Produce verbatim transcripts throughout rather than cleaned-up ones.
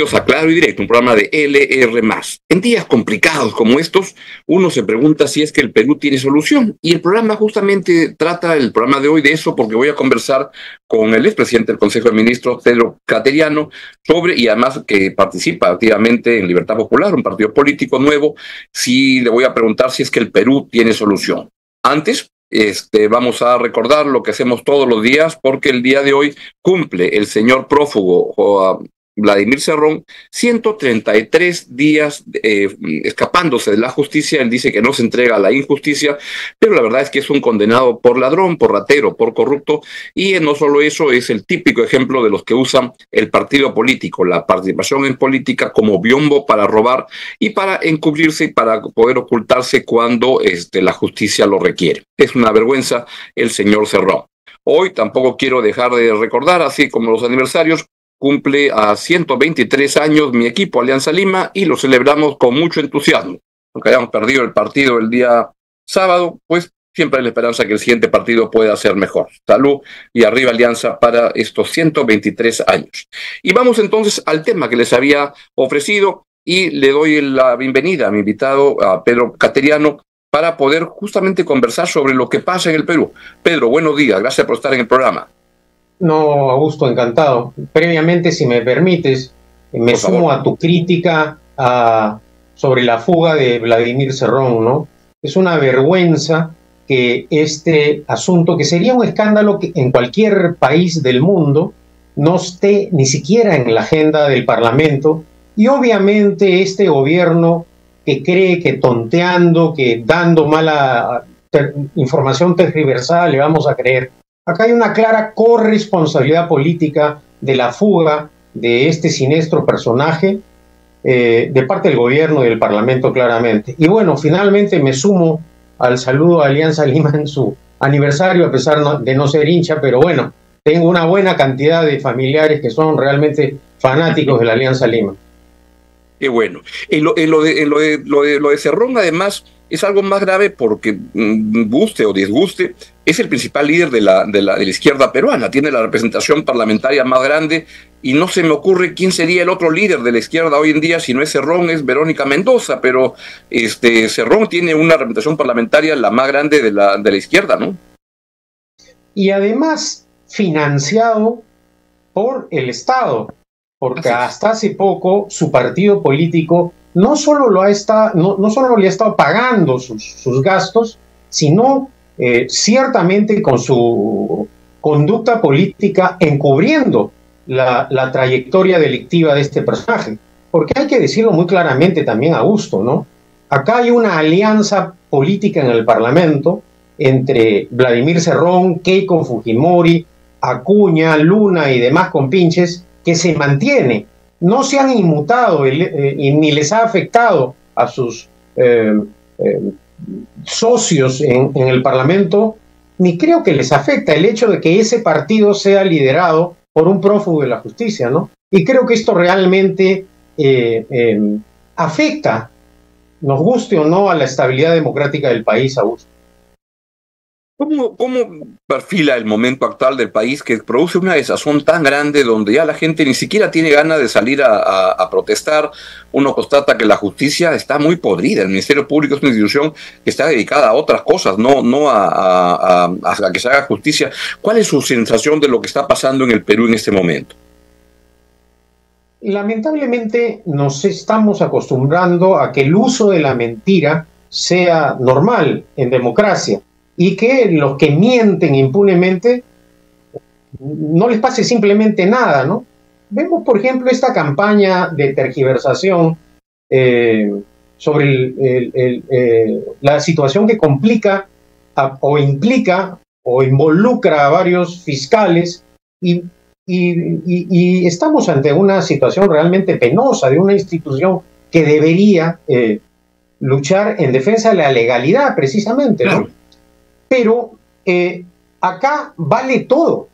apoyos a Claro y Directo, un programa de L R más. En días complicados como estos, uno se pregunta si es que el Perú tiene solución. Y el programa justamente trata, el programa de hoy, de eso, porque voy a conversar con el expresidente del Consejo de Ministros, Pedro Cateriano, sobre, y además que participa activamente en Libertad Popular, un partido político nuevo, si le voy a preguntar si es que el Perú tiene solución. Antes, Este, vamos a recordar lo que hacemos todos los días, porque el día de hoy cumple el señor prófugo Vladimir Cerrón ciento treinta y tres días eh, escapándose de la justicia. Él dice que no se entrega a la injusticia, pero la verdad es que es un condenado por ladrón, por ratero, por corrupto, y no solo eso, es el típico ejemplo de los que usan el partido político, la participación en política como biombo para robar y para encubrirse y para poder ocultarse cuando este, la justicia lo requiere. Es una vergüenza el señor Cerrón. Hoy tampoco quiero dejar de recordar, así como los aniversarios, cumple a ciento veintitrés años mi equipo Alianza Lima y lo celebramos con mucho entusiasmo. Aunque hayamos perdido el partido el día sábado, pues siempre hay la esperanza que el siguiente partido pueda ser mejor. Salud y arriba Alianza para estos ciento veintitrés años. Y vamos entonces al tema que les había ofrecido y le doy la bienvenida a mi invitado, a Pedro Cateriano, para poder justamente conversar sobre lo que pasa en el Perú. Pedro, buenos días, gracias por estar en el programa. No, Augusto, encantado. Previamente, si me permites, me sumo a tu crítica a, sobre la fuga de Vladimir Cerrón, ¿no? Es una vergüenza que este asunto, que sería un escándalo que en cualquier país del mundo, no esté ni siquiera en la agenda del Parlamento. Y obviamente este gobierno que cree que tonteando, que dando mala ter- información tergiversada le vamos a creer. Acá hay una clara corresponsabilidad política de la fuga de este siniestro personaje eh, de parte del gobierno y del Parlamento, claramente. Y bueno, finalmente me sumo al saludo a Alianza Lima en su aniversario, a pesar no, de no ser hincha, pero bueno, tengo una buena cantidad de familiares que son realmente fanáticos de la Alianza Lima. Qué bueno. En lo, en lo, de, en lo, de, lo, de, lo de Cerrón, además, es algo más grave porque, guste o disguste, es el principal líder de la, de, la, de la izquierda peruana, tiene la representación parlamentaria más grande y no se me ocurre quién sería el otro líder de la izquierda hoy en día, si no es Cerrón, es Verónica Mendoza, pero este Cerrón tiene una representación parlamentaria la más grande de la, de la izquierda, ¿no? Y además financiado por el Estado, porque hasta hace poco su partido político no solo, lo ha estado, no, no solo le ha estado pagando sus, sus gastos, sino eh, ciertamente con su conducta política encubriendo la, la trayectoria delictiva de este personaje. Porque hay que decirlo muy claramente también, Augusto, ¿no? Acá hay una alianza política en el Parlamento entre Vladimir Cerrón, Keiko Fujimori, Acuña, Luna y demás compinches que se mantiene. No se han inmutado eh, y ni les ha afectado a sus eh, eh, socios en, en el Parlamento, ni creo que les afecta el hecho de que ese partido sea liderado por un prófugo de la justicia, ¿no? Y creo que esto realmente eh, eh, afecta, nos guste o no, a la estabilidad democrática del país, Augusto. ¿Cómo, ¿Cómo perfila el momento actual del país que produce una desazón tan grande donde ya la gente ni siquiera tiene ganas de salir a, a, a protestar? Uno constata que la justicia está muy podrida. El Ministerio Público es una institución que está dedicada a otras cosas, no, no a, a, a, a que se haga justicia. ¿Cuál es su sensación de lo que está pasando en el Perú en este momento? Lamentablemente nos estamos acostumbrando a que el uso de la mentira sea normal en democracia. Y que los que mienten impunemente no les pase simplemente nada, ¿no? Vemos, por ejemplo, esta campaña de tergiversación eh, sobre el, el, el, eh, la situación que complica a, o implica o involucra a varios fiscales y, y, y, y estamos ante una situación realmente penosa de una institución que debería eh, luchar en defensa de la legalidad, precisamente, ¿no? Claro. Pero eh, acá vale todo.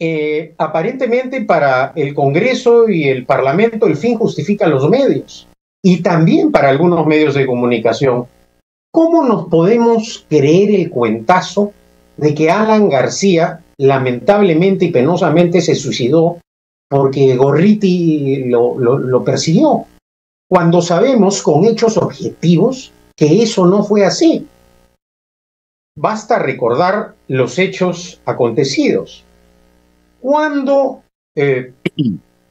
Eh, aparentemente para el Congreso y el Parlamento el fin justifica los medios y también para algunos medios de comunicación. ¿Cómo nos podemos creer el cuentazo de que Alan García lamentablemente y penosamente se suicidó porque Gorriti lo, lo, lo persiguió, cuando sabemos con hechos objetivos que eso no fue así. Basta recordar los hechos acontecidos. Cuando eh,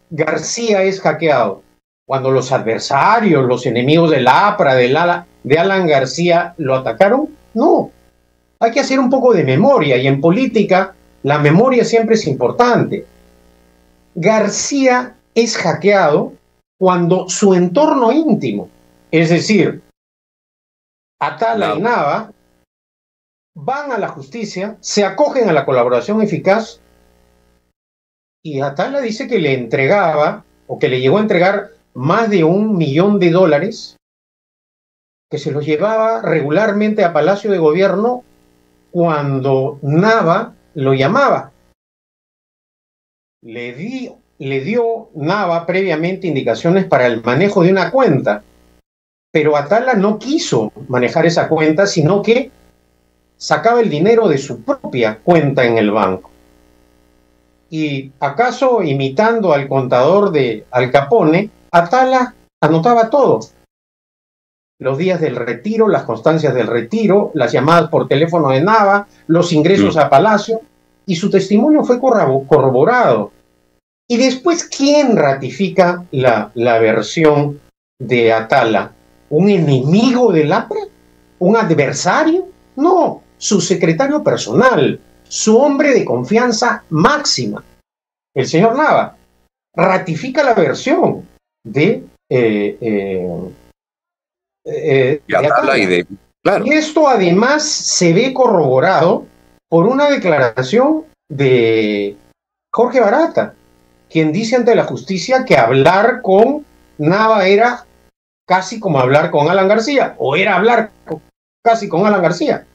García es hackeado, cuando los adversarios, los enemigos del APRA, del ala, de Alan García, lo atacaron, no. Hay que hacer un poco de memoria, y en política la memoria siempre es importante. García es hackeado cuando su entorno íntimo, es decir, Atala y Nava, van a la justicia, se acogen a la colaboración eficaz, y Atala dice que le entregaba, o que le llegó a entregar, más de un millón de dólares, que se los llevaba regularmente a Palacio de Gobierno cuando Nava lo llamaba. Le, di, le dio Nava previamente indicaciones para el manejo de una cuenta, pero Atala no quiso manejar esa cuenta, sino que sacaba el dinero de su propia cuenta en el banco. Y acaso imitando al contador de Al Capone, Atala anotaba todo. Los días del retiro, las constancias del retiro, las llamadas por teléfono de Nava, los ingresos sí. a Palacio, y su testimonio fue corroborado. Y después, ¿quién ratifica la, la versión de Atala? ¿Un enemigo del APRA? ¿Un adversario? No, su secretario personal, su hombre de confianza máxima, el señor Nava, ratifica la versión de, eh, eh, eh, de Atala. Y, de, claro. y esto además se ve corroborado por una declaración de Jorge Barata, quien dice ante la justicia que hablar con Nava era casi como hablar con Alan García, o era hablar con, casi con Alan García.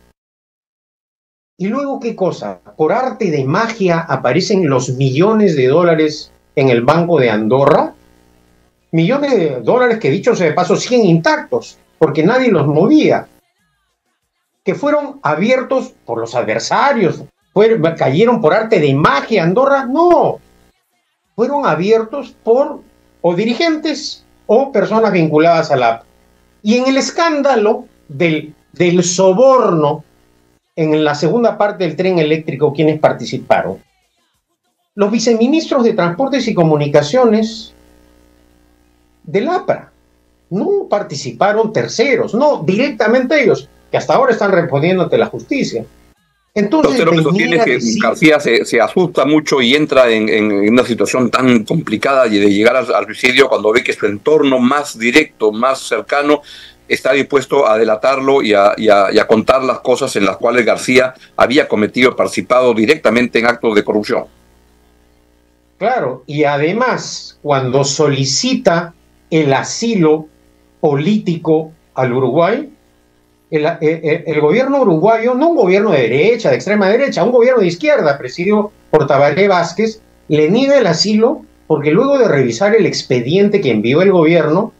Y luego, ¿qué cosa? Por arte de magia aparecen los millones de dólares en el Banco de Andorra. Millones de dólares que, dicho sea de paso, siguen intactos, porque nadie los movía. Que fueron abiertos por los adversarios, fueron, cayeron por arte de magia Andorra, no. Fueron abiertos por o dirigentes o personas vinculadas a la... Y en el escándalo del, del soborno, en la segunda parte del tren eléctrico, quienes participaron: los viceministros de Transportes y Comunicaciones del APRA. No participaron terceros, no, directamente ellos, que hasta ahora están respondiendo ante la justicia. Entonces, lo que sostiene es que decir... García se, se asusta mucho y entra en, en una situación tan complicada de llegar al, al suicidio cuando ve que su entorno más directo, más cercano, está dispuesto a delatarlo y a, y, a, y a contar las cosas en las cuales García había cometido, participado directamente en actos de corrupción. Claro, y además, cuando solicita el asilo político al Uruguay, el, el, el gobierno uruguayo, no un gobierno de derecha, de extrema derecha, un gobierno de izquierda, presidido por Tabaré Vázquez, le niega el asilo porque luego de revisar el expediente que envió el gobierno,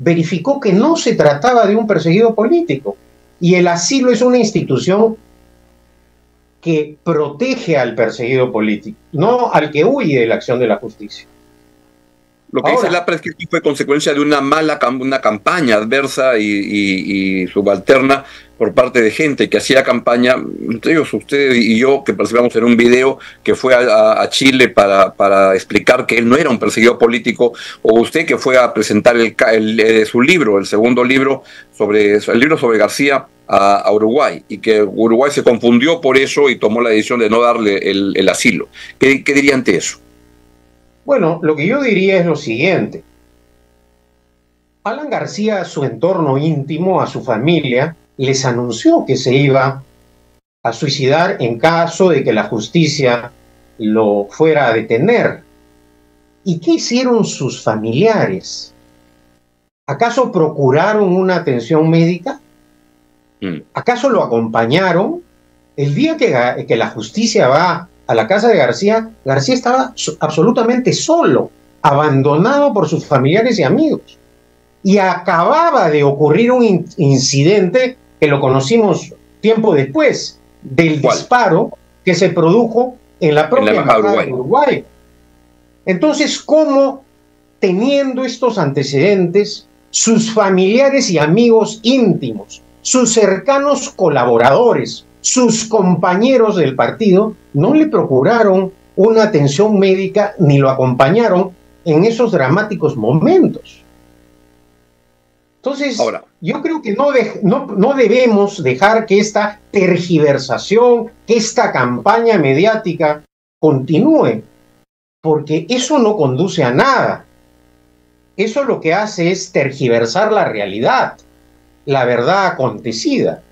verificó que no se trataba de un perseguido político, y el asilo es una institución que protege al perseguido político, no al que huye de la acción de la justicia. Lo que Ahora, dice Lapra es que fue consecuencia de una mala una campaña adversa y, y, y subalterna por parte de gente que hacía campaña, entre ellos ustedes y yo, que participamos en un video que fue a, a Chile para, para explicar que él no era un perseguido político, o usted que fue a presentar el, el, el, su libro, el segundo libro, sobre el libro sobre García a, a Uruguay, y que Uruguay se confundió por eso y tomó la decisión de no darle el, el asilo. ¿Qué, qué diría ante eso? Bueno, lo que yo diría es lo siguiente. Alan García, a su entorno íntimo, a su familia, les anunció que se iba a suicidar en caso de que la justicia lo fuera a detener. ¿Y qué hicieron sus familiares? ¿Acaso procuraron una atención médica? ¿Acaso lo acompañaron? El día que, que la justicia va a la casa de García, García estaba absolutamente solo, abandonado por sus familiares y amigos. Y acababa de ocurrir un in incidente que lo conocimos tiempo después, del ¿Cuál? disparo que se produjo en la propia embajada de Uruguay. Entonces, ¿cómo, teniendo estos antecedentes, sus familiares y amigos íntimos, sus cercanos colaboradores, sus compañeros del partido, no le procuraron una atención médica ni lo acompañaron en esos dramáticos momentos? Entonces, ahora, yo creo que no, de, no, no debemos dejar que esta tergiversación, que esta campaña mediática continúe, porque eso no conduce a nada. Eso lo que hace es tergiversar la realidad, la verdad acontecida.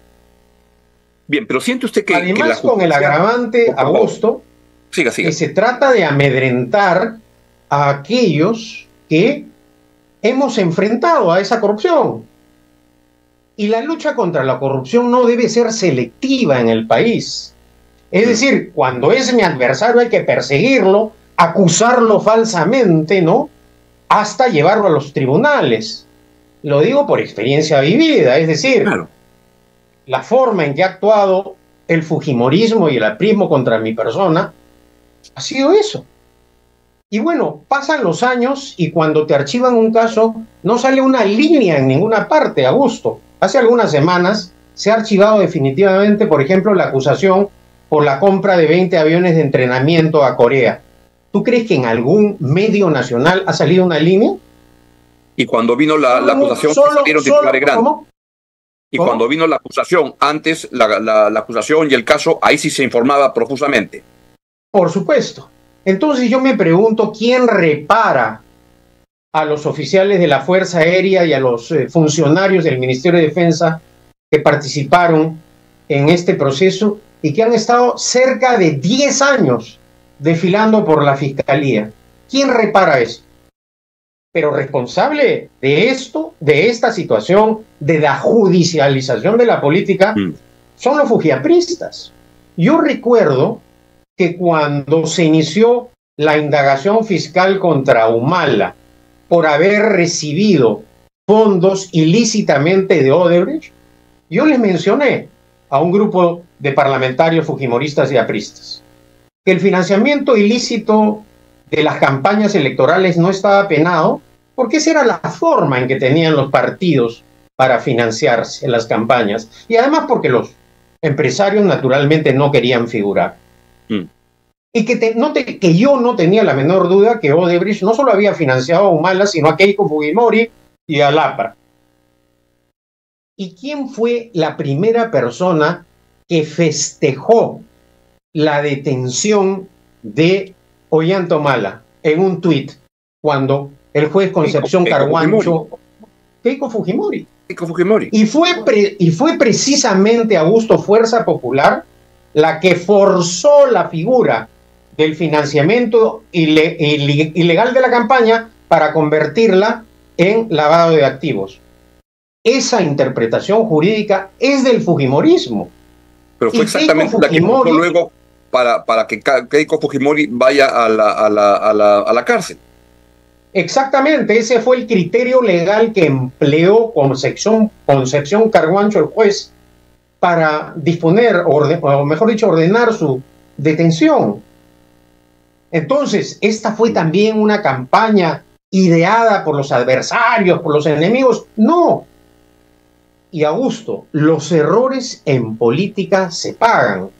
Bien, pero siente usted que... Además, que la justicia, con el agravante, Augusto, siga, siga. que se trata de amedrentar a aquellos que hemos enfrentado a esa corrupción. Y la lucha contra la corrupción no debe ser selectiva en el país. Es decir, cuando es mi adversario hay que perseguirlo, acusarlo falsamente, ¿no? Hasta llevarlo a los tribunales. Lo digo por experiencia vivida, es decir, claro, la forma en que ha actuado el fujimorismo y el aprismo contra mi persona ha sido eso. Y bueno, pasan los años y cuando te archivan un caso, no sale una línea en ninguna parte, Augusto. Hace algunas semanas se ha archivado definitivamente, por ejemplo, la acusación por la compra de veinte aviones de entrenamiento a Corea. ¿Tú crees que en algún medio nacional ha salido una línea? Y cuando vino la, la acusación, solo, salieron titulares grandes. Y ¿Cómo? cuando vino la acusación, antes la, la, la acusación y el caso, ahí sí se informaba profusamente. Por supuesto. Entonces yo me pregunto, ¿quién repara a los oficiales de la Fuerza Aérea y a los eh, funcionarios del Ministerio de Defensa que participaron en este proceso y que han estado cerca de diez años desfilando por la Fiscalía? ¿Quién repara eso? Pero responsable de esto, de esta situación, de la judicialización de la política, mm. son los fujiapristas. Yo recuerdo que cuando se inició la indagación fiscal contra Humala por haber recibido fondos ilícitamente de Odebrecht, yo les mencioné a un grupo de parlamentarios fujimoristas y apristas que el financiamiento ilícito de las campañas electorales no estaba penado porque esa era la forma en que tenían los partidos para financiarse en las campañas y además porque los empresarios naturalmente no querían figurar. Mm. Y que, te, no te, que yo no tenía la menor duda que Odebrecht no solo había financiado a Humala, sino a Keiko Fujimori y a Lapa. ¿Y quién fue la primera persona que festejó la detención de Ollanta Humala en un tuit cuando el juez Concepción Keiko, Carhuancho Keiko Fujimori. Keiko Fujimori. Y, fue pre, y fue precisamente Augusto Fuerza Popular la que forzó la figura del financiamiento ile- ile- ilegal de la campaña para convertirla en lavado de activos. Esa interpretación jurídica es del fujimorismo. Pero fue y exactamente la que montó luego para, para que Keiko Fujimori vaya a la, a, la, a, la, a la cárcel. Exactamente, ese fue el criterio legal que empleó Concepción, Concepción Carhuancho, el juez, para disponer, orden, o mejor dicho, ordenar su detención. Entonces, esta fue también una campaña ideada por los adversarios, por los enemigos. No. Y Augusto, los errores en política se pagan.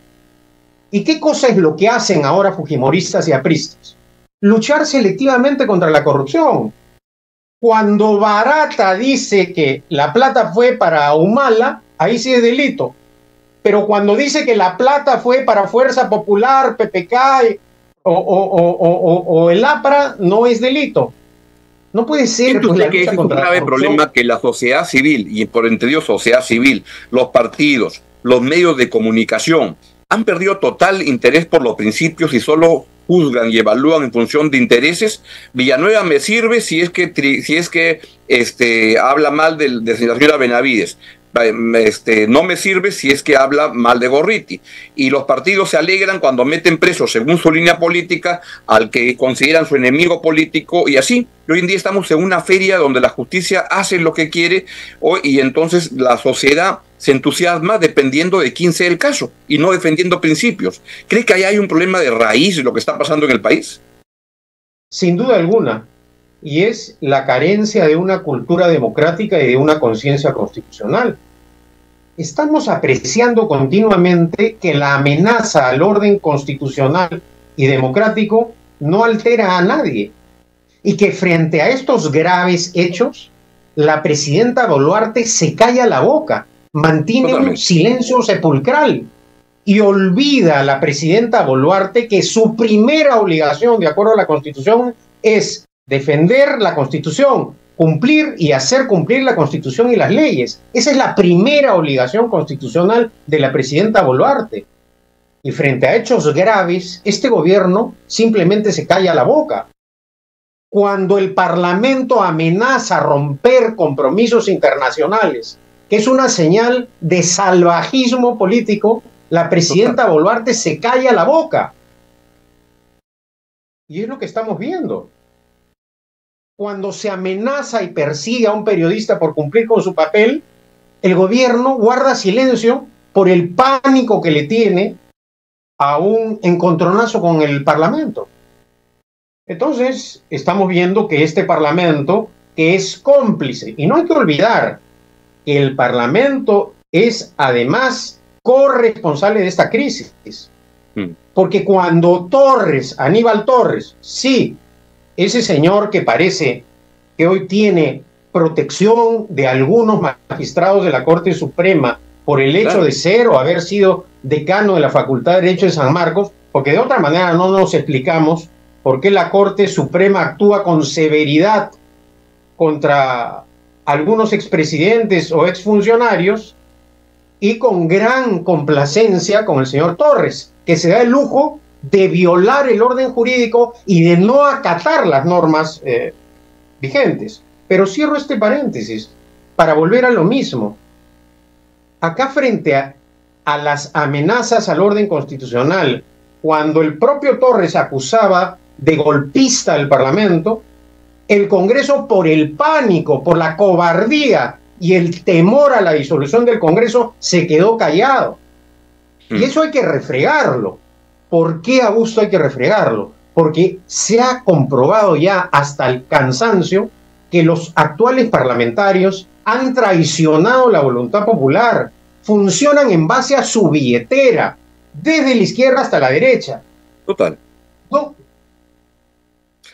¿Y qué cosa es lo que hacen ahora fujimoristas y apristas? Luchar selectivamente contra la corrupción. Cuando Barata dice que la plata fue para Humala, ahí sí es delito. Pero cuando dice que la plata fue para Fuerza Popular, P P K o, o, o, o, o el APRA, no es delito. No puede ser. Pues, que es un grave problema que la sociedad civil, y por entendido sociedad civil, los partidos, los medios de comunicación, han perdido total interés por los principios y solo juzgan y evalúan en función de intereses. Villanueva me sirve si es que, si es que este, habla mal de, de la señora Benavides. Este, no me sirve si es que habla mal de Gorriti. Y los partidos se alegran cuando meten presos según su línea política al que consideran su enemigo político y así. Hoy en día estamos en una feria donde la justicia hace lo que quiere y entonces la sociedad se entusiasma dependiendo de quién sea el caso y no defendiendo principios. ¿Cree que ahí hay un problema de raíz de lo que está pasando en el país? sin duda alguna, y es la carencia de una cultura democrática y de una conciencia constitucional. Estamos apreciando continuamente que la amenaza al orden constitucional y democrático no altera a nadie, y que frente a estos graves hechos, la presidenta Boluarte se calla la boca, mantiene Totalmente. un silencio sepulcral, y olvida a la presidenta Boluarte que su primera obligación, de acuerdo a la Constitución, es defender la Constitución, cumplir y hacer cumplir la Constitución y las leyes. Esa es la primera obligación constitucional de la presidenta Boluarte. Y frente a hechos graves, este gobierno simplemente se calla la boca. Cuando el Parlamento amenaza romper compromisos internacionales, que es una señal de salvajismo político, la presidenta Boluarte se calla la boca. Y es lo que estamos viendo. Cuando se amenaza y persigue a un periodista por cumplir con su papel, el gobierno guarda silencio por el pánico que le tiene a un encontronazo con el Parlamento. Entonces, estamos viendo que este Parlamento, que es cómplice, y no hay que olvidar que el Parlamento es además corresponsable de esta crisis, porque cuando Torres, Aníbal Torres, sí, ese señor que parece que hoy tiene protección de algunos magistrados de la Corte Suprema por el hecho claro. de ser o haber sido decano de la Facultad de Derecho de San Marcos, porque de otra manera no nos explicamos por qué la Corte Suprema actúa con severidad contra algunos expresidentes o exfuncionarios, y con gran complacencia con el señor Torres, que se da el lujo de violar el orden jurídico y de no acatar las normas eh, vigentes. Pero cierro este paréntesis para volver a lo mismo. Acá frente a, a las amenazas al orden constitucional, cuando el propio Torres acusaba de golpista al Parlamento, el Congreso, por el pánico, por la cobardía y el temor a la disolución del Congreso, se quedó callado. Mm. Y eso hay que refregarlo. ¿Por qué, Augusto, hay que refregarlo? Porque se ha comprobado ya hasta el cansancio que los actuales parlamentarios han traicionado la voluntad popular. Funcionan en base a su billetera, desde la izquierda hasta la derecha. Total. ¿No?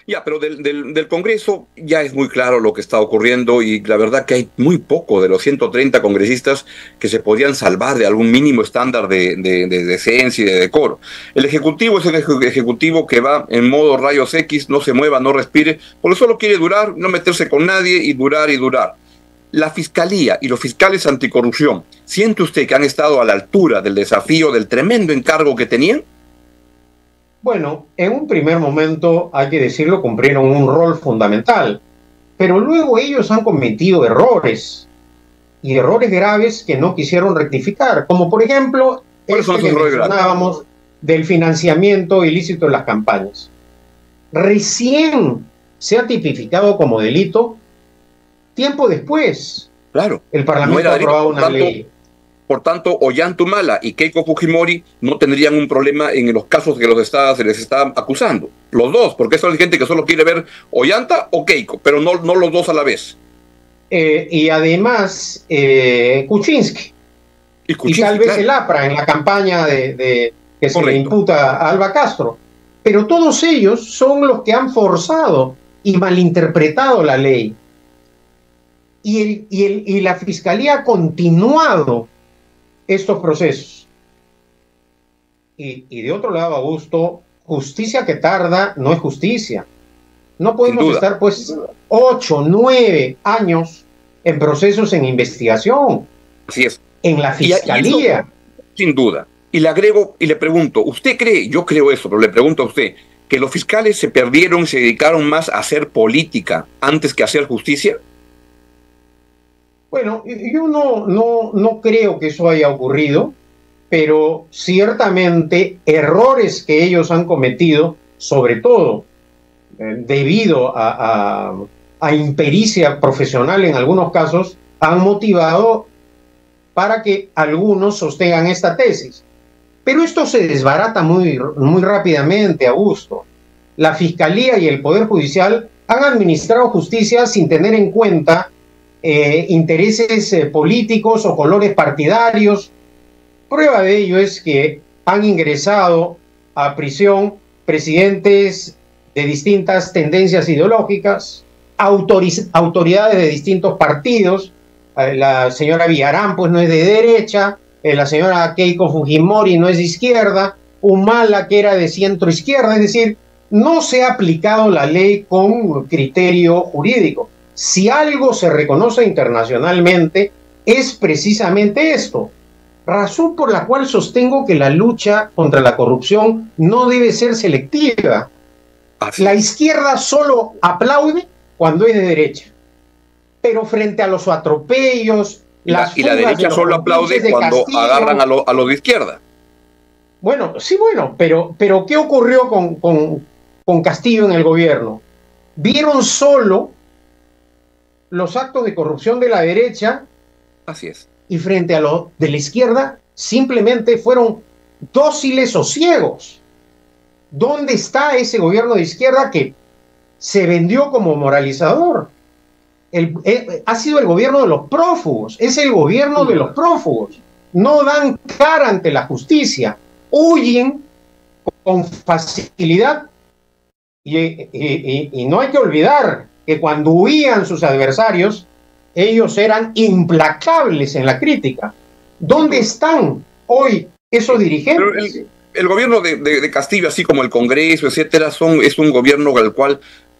Ya, pero del, del, del Congreso ya es muy claro lo que está ocurriendo, y la verdad que hay muy poco de los ciento treinta congresistas que se podían salvar de algún mínimo estándar de, de, de decencia y de decoro. El Ejecutivo es un Ejecutivo que va en modo rayos X, no se mueva, no respire, porque solo quiere durar, no meterse con nadie y durar y durar. La Fiscalía y los fiscales anticorrupción, ¿siente usted que han estado a la altura del desafío, del tremendo encargo que tenían? Bueno, en un primer momento, hay que decirlo, cumplieron un rol fundamental, pero luego ellos han cometido errores, y errores graves que no quisieron rectificar, como por ejemplo, el que mencionábamos del financiamiento ilícito de las campañas. Recién se ha tipificado como delito tiempo después. Claro. El Parlamento no ha aprobado una ley. Por tanto, Ollanta Humala y Keiko Fujimori no tendrían un problema en los casos que los está, se les está acusando. Los dos, porque eso hay gente que solo quiere ver Ollanta o Keiko, pero no, no los dos a la vez. Eh, y además, eh, Kuczynski. Y, Kuczynski, y tal vez claro. el APRA en la campaña de, de, que Correcto. se le imputa a Alba Castro. Pero todos ellos son los que han forzado y malinterpretado la ley. Y, el, y, el, y la Fiscalía ha continuado estos procesos. Y, y de otro lado, Augusto, justicia que tarda no es justicia. No podemos estar pues ocho, nueve años en procesos en investigación. Así es. En la Fiscalía. Y, y sin duda. Y le agrego y le pregunto, ¿usted cree, yo creo eso, pero le pregunto a usted, que los fiscales se perdieron, se dedicaron más a hacer política antes que a hacer justicia? Bueno, yo no, no, no creo que eso haya ocurrido, pero ciertamente errores que ellos han cometido, sobre todo eh, debido a, a, a impericia profesional en algunos casos, han motivado para que algunos sostengan esta tesis. Pero esto se desbarata muy, muy rápidamente, Augusto. la Fiscalía y el Poder Judicial han administrado justicia sin tener en cuenta eh, intereses eh, políticos o colores partidarios. Prueba de ello es que han ingresado a prisión presidentes de distintas tendencias ideológicas, autoridades de distintos partidos. La señora Villarán pues no es de derecha, la señora Keiko Fujimori no es de izquierda, Humala que era de centro izquierda, es decir, no se ha aplicado la ley con criterio jurídico. Si algo se reconoce internacionalmente es precisamente esto, razón por la cual sostengo que la lucha contra la corrupción no debe ser selectiva. Así. La izquierda solo aplaude cuando es de derecha, pero frente a los atropellos, las y la, y la derecha de solo aplaude de cuando Castillo, agarran a los a lo de izquierda. Bueno, sí, bueno, pero, pero ¿qué ocurrió con, con, con Castillo en el gobierno? Vieron solo los actos de corrupción de la derecha. Así es. Y frente a los de la izquierda, simplemente fueron dóciles o ciegos. ¿Dónde está ese gobierno de izquierda que se vendió como moralizador? El, eh, ha sido el gobierno de los prófugos, es el gobierno de los prófugos. No dan cara ante la justicia, huyen con facilidad. Y, y, y, y no hay que olvidar que cuando huían sus adversarios, ellos eran implacables en la crítica. ¿Dónde están hoy esos dirigentes? El, el gobierno de, de, de Castillo, así como el Congreso, etcétera, son, es un gobierno al cual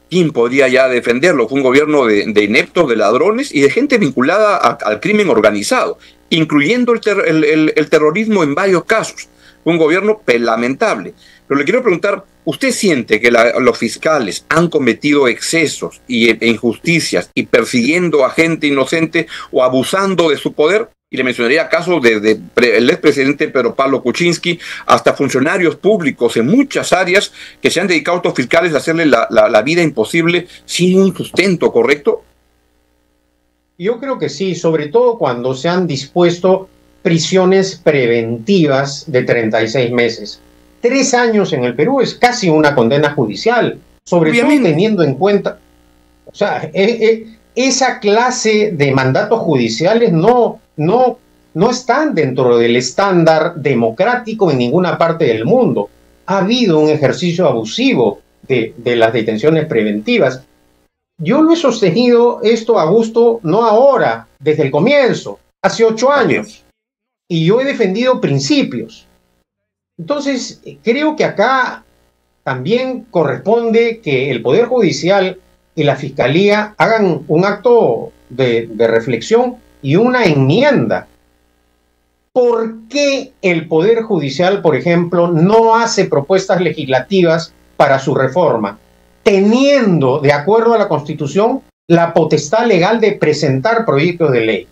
¿quién podría ya defenderlo? Fue un gobierno de, de ineptos, de ladrones y de gente vinculada a, al crimen organizado, incluyendo el, ter, el, el, el terrorismo en varios casos. Fue un gobierno lamentable. Pero le quiero preguntar, ¿usted siente que la, los fiscales han cometido excesos y, e injusticias y persiguiendo a gente inocente o abusando de su poder? Y le mencionaría casos desde el expresidente Pedro Pablo Kuczynski hasta funcionarios públicos en muchas áreas que se han dedicado a estos fiscales a hacerle la, la, la vida imposible sin un sustento, ¿correcto? Yo creo que sí, sobre todo cuando se han dispuesto prisiones preventivas de treinta y seis meses. Tres años en el Perú es casi una condena judicial, sobre Obviamente. todo teniendo en cuenta... O sea, eh, eh, esa clase de mandatos judiciales no... No, no están dentro del estándar democrático en ninguna parte del mundo. Ha habido un ejercicio abusivo de, de las detenciones preventivas. Yo lo he sostenido esto, Augusto, no ahora, desde el comienzo, hace ocho años. Y yo he defendido principios. Entonces, creo que acá también corresponde que el Poder Judicial y la Fiscalía hagan un acto de, de reflexión y una enmienda. ¿Por qué el Poder Judicial, por ejemplo, no hace propuestas legislativas para su reforma, teniendo, de acuerdo a la Constitución, la potestad legal de presentar proyectos de ley?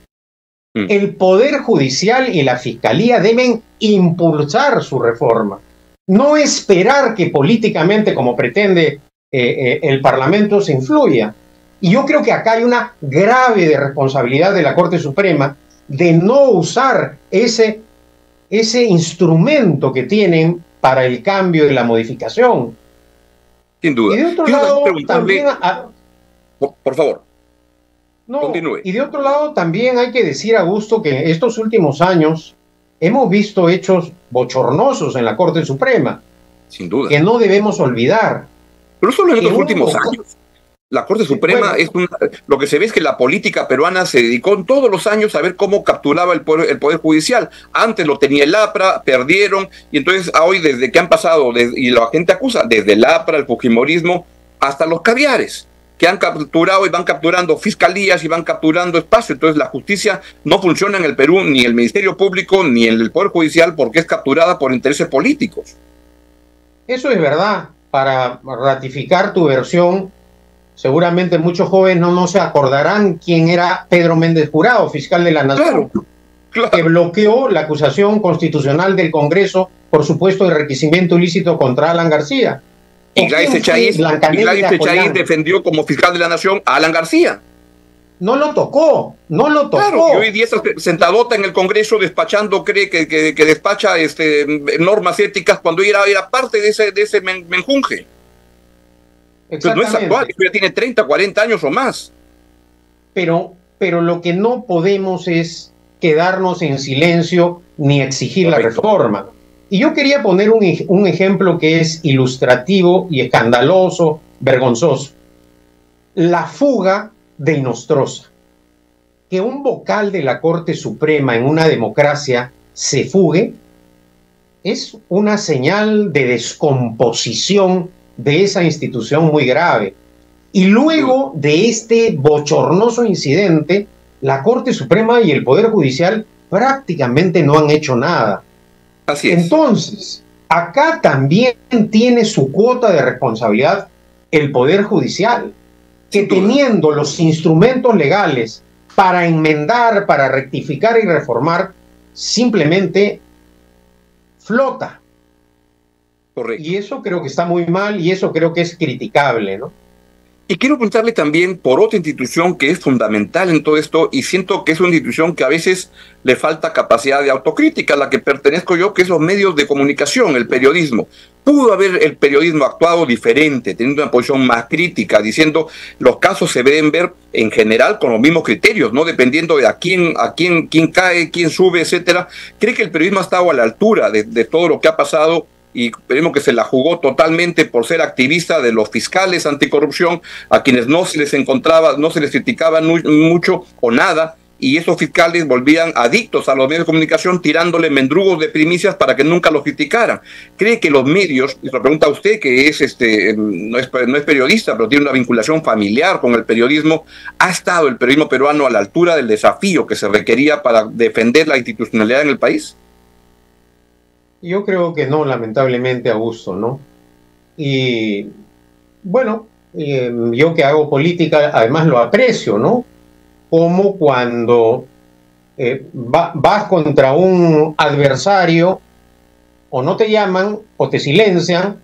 Mm. El Poder Judicial y la Fiscalía deben impulsar su reforma, no esperar que políticamente, como pretende eh, eh, el Parlamento, se influya. Y yo creo que acá hay una grave responsabilidad de la Corte Suprema de no usar ese, ese instrumento que tienen para el cambio y la modificación. Sin duda. Y de otro Quiero lado también... A, por, por favor, no, continúe. Y de otro lado también hay que decir, Augusto, que en estos últimos años hemos visto hechos bochornosos en la Corte Suprema. Sin duda. Que no debemos olvidar. Pero solo en los últimos años. La Corte Suprema bueno, es una, lo que se ve es que la política peruana se dedicó en todos los años a ver cómo capturaba el poder, el poder judicial. Antes lo tenía el APRA, perdieron, y entonces a hoy desde que han pasado, desde, y la gente acusa, desde el APRA, el fujimorismo, hasta los caviares, que han capturado y van capturando fiscalías y van capturando espacio. Entonces la justicia no funciona en el Perú, ni el Ministerio Público, ni el Poder Judicial, porque es capturada por intereses políticos. Eso es verdad. Para ratificar tu versión, seguramente muchos jóvenes no, no se acordarán quién era Pedro Méndez Jurado, fiscal de la Nación, claro, claro. que bloqueó la acusación constitucional del Congreso, por supuesto, de enriquecimiento ilícito contra Alan García. Y Gladys Chávez defendió como fiscal de la Nación a Alan García. No lo tocó, no lo tocó. Claro, y hoy día está sentadota en el Congreso despachando, cree que, que, que despacha este, normas éticas cuando era, era parte de ese, de ese menjunje. Pero no es actual, ya tiene treinta, cuarenta años o más. Pero, pero lo que no podemos es quedarnos en silencio ni exigir Correcto. La reforma. Y yo quería poner un, un ejemplo que es ilustrativo y escandaloso, vergonzoso. La fuga de Inostroza. Que un vocal de la Corte Suprema en una democracia se fugue es una señal de descomposición de esa institución muy grave. Y luego de este bochornoso incidente, la Corte Suprema y el Poder Judicial prácticamente no han hecho nada. Así es. Entonces, acá también tiene su cuota de responsabilidad el Poder Judicial, que teniendo los instrumentos legales para enmendar, para rectificar y reformar, simplemente flota. Correcto. Y eso creo que está muy mal y eso creo que es criticable, ¿no? Y quiero preguntarle también por otra institución que es fundamental en todo esto, y siento que es una institución que a veces le falta capacidad de autocrítica, a la que pertenezco yo, que es los medios de comunicación, el periodismo. Pudo haber el periodismo actuado diferente, teniendo una posición más crítica, diciendo los casos se deben ver en general con los mismos criterios, no dependiendo de a quién, a quién, quién cae, quién sube, etcétera. ¿Cree que el periodismo ha estado a la altura de, de todo lo que ha pasado? Y vemos que se la jugó totalmente por ser activista de los fiscales anticorrupción, a quienes no se les encontraba, no se les criticaba mucho o nada, y esos fiscales volvían adictos a los medios de comunicación, tirándole mendrugos de primicias para que nunca los criticaran. ¿Cree que los medios, y se lo pregunta a usted, que es este no es, no es periodista, pero tiene una vinculación familiar con el periodismo, ha estado el periodismo peruano a la altura del desafío que se requería para defender la institucionalidad en el país? Yo creo que no, lamentablemente, Augusto, ¿no? Y bueno, eh, yo que hago política, además lo aprecio, ¿no? Como cuando eh, va, vas contra un adversario, o no te llaman, o te silencian,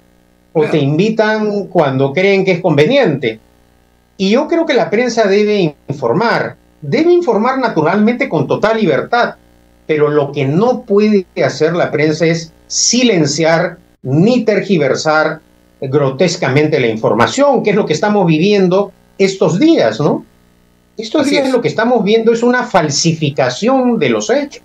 o te invitan cuando creen que es conveniente. Y yo creo que la prensa debe informar, debe informar naturalmente con total libertad. Pero lo que no puede hacer la prensa es silenciar ni tergiversar grotescamente la información, que es lo que estamos viviendo estos días, ¿no? Estos Así días es. Lo que estamos viendo es una falsificación de los hechos.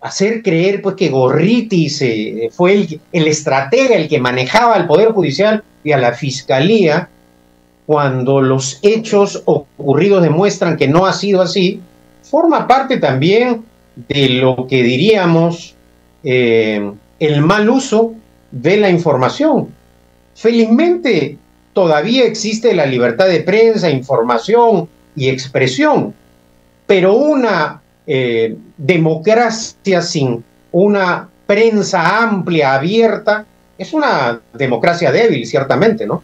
Hacer creer pues, que Gorriti se, fue el, el estratega, el que manejaba al Poder Judicial y a la Fiscalía, cuando los hechos ocurridos demuestran que no ha sido así, forma parte también de lo que diríamos eh, el mal uso de la información. Felizmente todavía existe la libertad de prensa, información y expresión, pero una eh, democracia sin una prensa amplia, abierta, es una democracia débil, ciertamente, ¿no?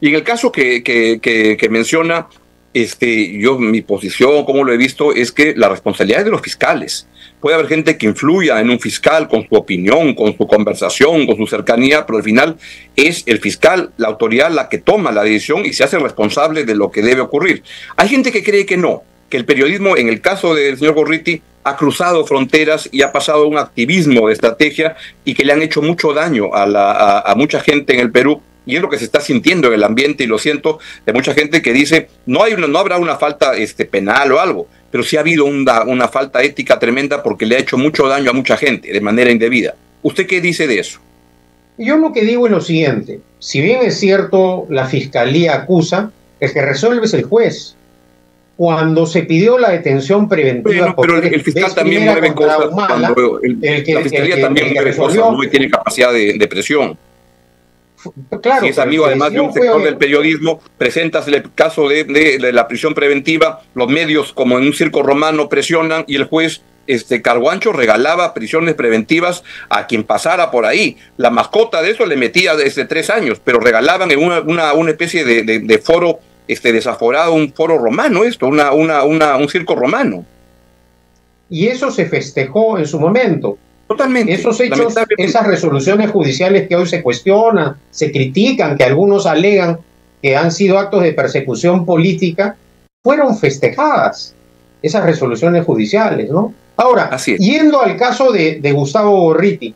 Y en el caso que, que, que, que menciona... Este, yo, mi posición, como lo he visto, es que la responsabilidad es de los fiscales. Puede haber gente que influya en un fiscal con su opinión, con su conversación, con su cercanía, pero al final es el fiscal, la autoridad, la que toma la decisión y se hace responsable de lo que debe ocurrir. Hay gente que cree que no, que el periodismo, en el caso del señor Gorriti, ha cruzado fronteras y ha pasado un activismo de estrategia y que le han hecho mucho daño a, la, a, a mucha gente en el Perú. Y es lo que se está sintiendo en el ambiente, y lo siento, de mucha gente que dice, no hay una, no habrá una falta este, penal o algo, pero sí ha habido una, una falta ética tremenda porque le ha hecho mucho daño a mucha gente de manera indebida. ¿Usted qué dice de eso? Yo lo que digo es lo siguiente. Si bien es cierto, la fiscalía acusa, el que resuelve es el juez. Cuando se pidió la detención preventiva... Bueno, pero el, el fiscal también mueve cosas. Humala, el, el que, la fiscalía el que, también el que mueve resolvió, cosas, no tiene capacidad de, de presión. Claro, si es amigo además de un sector fue... del periodismo, presentas el caso de, de, de la prisión preventiva, los medios como en un circo romano presionan y el juez este, Carhuancho regalaba prisiones preventivas a quien pasara por ahí. La mascota de eso le metía desde tres años, pero regalaban en una, una, una especie de, de, de foro este, desaforado, un foro romano esto, una, una, una, un circo romano. Y eso se festejó en su momento. Totalmente. Esos hechos, esas resoluciones judiciales que hoy se cuestionan, se critican, que algunos alegan que han sido actos de persecución política, fueron festejadas, esas resoluciones judiciales, ¿no? Ahora, Así es. Yendo al caso de, de Gustavo Gorriti,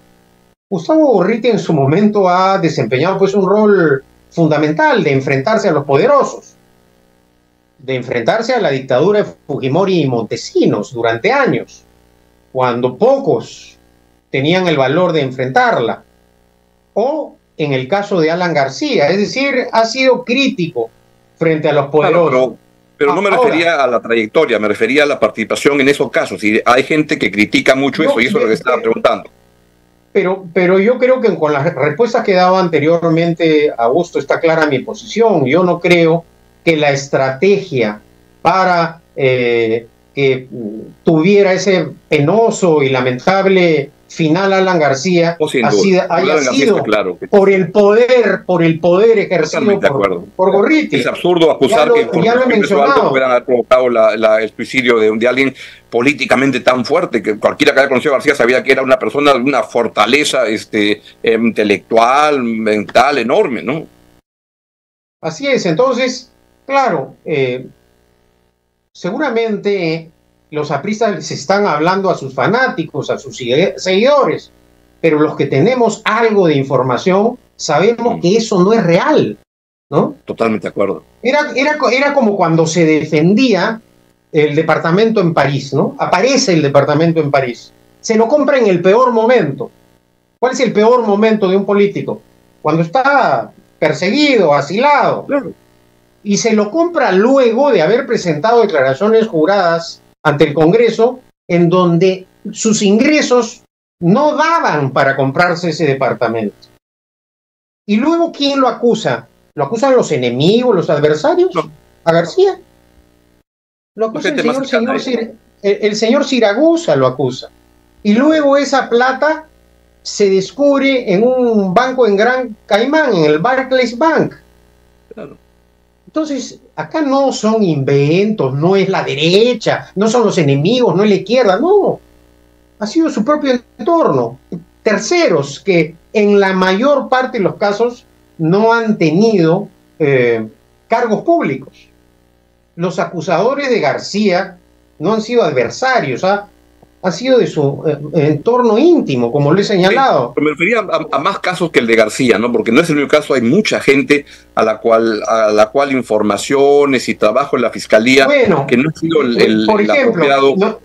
Gustavo Gorriti en su momento ha desempeñado pues un rol fundamental de enfrentarse a los poderosos, de enfrentarse a la dictadura de Fujimori y Montesinos durante años, cuando pocos tenían el valor de enfrentarla, o en el caso de Alan García, es decir, ha sido crítico frente a los poderosos. Claro, pero, pero no me Ahora, refería a la trayectoria, me refería a la participación en esos casos, y hay gente que critica mucho no, eso, y eso es lo que estaba preguntando. Pero, pero yo creo que con las respuestas que daba anteriormente, Augusto, está clara mi posición. Yo no creo que la estrategia para eh, que tuviera ese penoso y lamentable final Alan García oh, ha sido, haya sido fiesta, claro, que... por el poder, por el poder ejercido por, por Gorriti. Es absurdo acusar ya que ya lo mencionado hubieran haber provocado la, la, el suicidio de, de alguien políticamente tan fuerte, que cualquiera que haya conocido a García sabía que era una persona de una fortaleza este, intelectual, mental enorme, ¿no? Así es. Entonces, claro, eh, seguramente los apristas les están hablando a sus fanáticos, a sus seguidores, pero los que tenemos algo de información sabemos que eso no es real, ¿no? Totalmente de acuerdo. Era, era, era como cuando se defendía el departamento en París, ¿no? Aparece el departamento en París. Se lo compra en el peor momento. ¿Cuál es el peor momento de un político? Cuando está perseguido, asilado. Claro. Y se lo compra luego de haber presentado declaraciones juradas ante el Congreso, en donde sus ingresos no daban para comprarse ese departamento. Y luego, ¿quién lo acusa? ¿Lo acusan los enemigos, los adversarios? No. ¿A García? Lo acusa el señor, señor, Cir el, el señor Ciraguza lo acusa. Y luego esa plata se descubre en un banco en Gran Caimán, en el Barclays Bank. Claro. Entonces, acá no son inventos, no es la derecha, no son los enemigos, no es la izquierda, no. Ha sido su propio entorno. Terceros que en la mayor parte de los casos no han tenido eh, cargos públicos. Los acusadores de García no han sido adversarios, ¿ah? Ha sido de su eh, entorno íntimo, como lo he señalado. Pero me refería a, a más casos que el de García, ¿no? Porque no es el único caso, hay mucha gente a la cual, a la cual informaciones y trabajo en la fiscalía bueno, que no ha sido el, el, por el ejemplo, apropiado. No,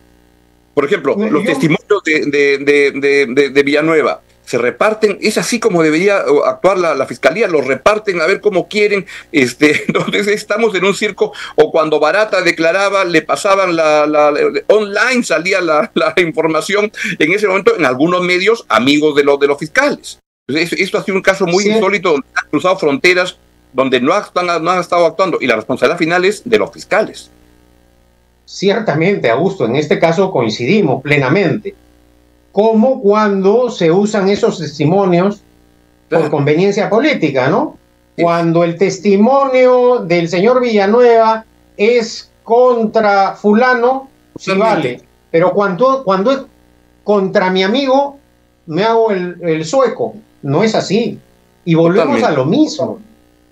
por ejemplo, no, los yo, testimonios de, de, de, de, de, de Villanueva. Se reparten, es así como debería actuar la, la fiscalía, los reparten a ver cómo quieren, este, entonces estamos en un circo, o cuando Barata declaraba, le pasaban la, la, la online salía la, la información en ese momento, en algunos medios amigos de los de los fiscales. Entonces, esto ha sido un caso muy sí. insólito, donde han cruzado fronteras, donde no han, no han estado actuando, y la responsabilidad final es de los fiscales. Ciertamente, Augusto, en este caso coincidimos plenamente. Como cuando se usan esos testimonios claro. por conveniencia política, ¿no? Sí. Cuando el testimonio del señor Villanueva es contra fulano, sí vale. Pero cuando, cuando es contra mi amigo, me hago el, el sueco. No es así. Y volvemos a lo mismo.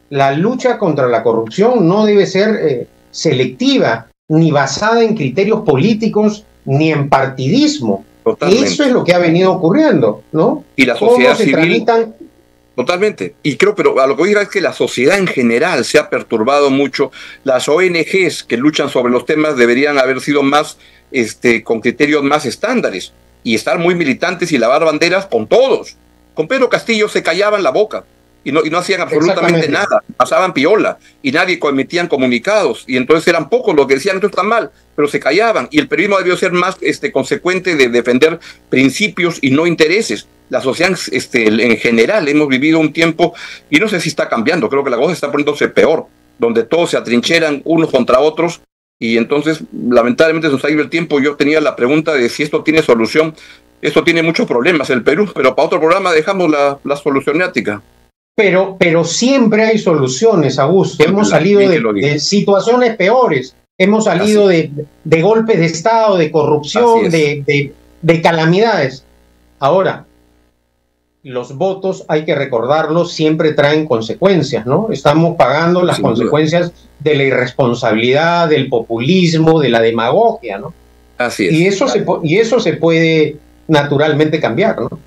La lucha contra la corrupción no debe ser eh, selectiva, ni basada en criterios políticos, ni en partidismo. Totalmente. Eso es lo que ha venido ocurriendo, ¿no? Y la sociedad civil... tramitan... Totalmente. Y creo, pero a lo que voy a decir es que la sociedad en general se ha perturbado mucho. Las O N Ges que luchan sobre los temas deberían haber sido más, este, con criterios más estándares y estar muy militantes y lavar banderas con todos. Con Pedro Castillo se callaban la boca y no, y no hacían absolutamente nada. Pasaban piola y nadie emitían comunicados. Y entonces eran pocos los que decían esto está mal, pero se callaban, y el periodismo debió ser más este, consecuente de defender principios y no intereses. La sociedad este, en general hemos vivido un tiempo, y no sé si está cambiando, creo que la cosa está poniéndose peor, donde todos se atrincheran unos contra otros, y entonces lamentablemente nos ha ido el tiempo. Yo tenía la pregunta de si esto tiene solución. Esto tiene muchos problemas en el Perú, pero para otro programa dejamos la, la solucionática. Pero, pero siempre hay soluciones, Augusto. Hemos salido de, de situaciones peores. Hemos salido de, de golpes de Estado, de corrupción, de, de, de calamidades. Ahora, los votos, hay que recordarlo, siempre traen consecuencias, ¿no? Estamos pagando las consecuencias de la irresponsabilidad, del populismo, de la demagogia, ¿no? Así es. Y eso se, y eso se puede naturalmente cambiar, ¿no?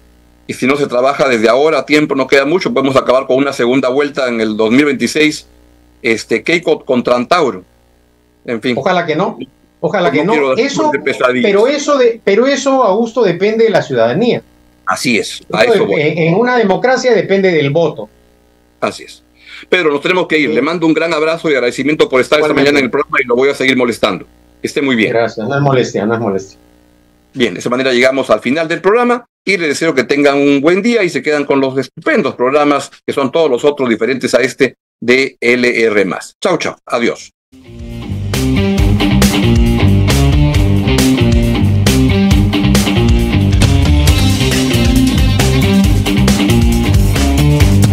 y si no se trabaja desde ahora a tiempo, no queda mucho, podemos acabar con una segunda vuelta en el dos mil veintiséis, este, Keiko contra Antauro. En fin. Ojalá que no, ojalá no que no. Eso, pero, eso de, pero eso, Augusto, depende de la ciudadanía. Así es. A eso voy. En una democracia depende del voto. Así es. Pedro, nos tenemos que ir. Sí. Le mando un gran abrazo y agradecimiento por estar esta mañana en el programa y lo voy a seguir molestando. Esté muy bien. Gracias, no es molestia, no es molestia. Bien, de esa manera llegamos al final del programa y les deseo que tengan un buen día y se quedan con los estupendos programas que son todos los otros diferentes a este de L R más. Chau, chau. Adiós.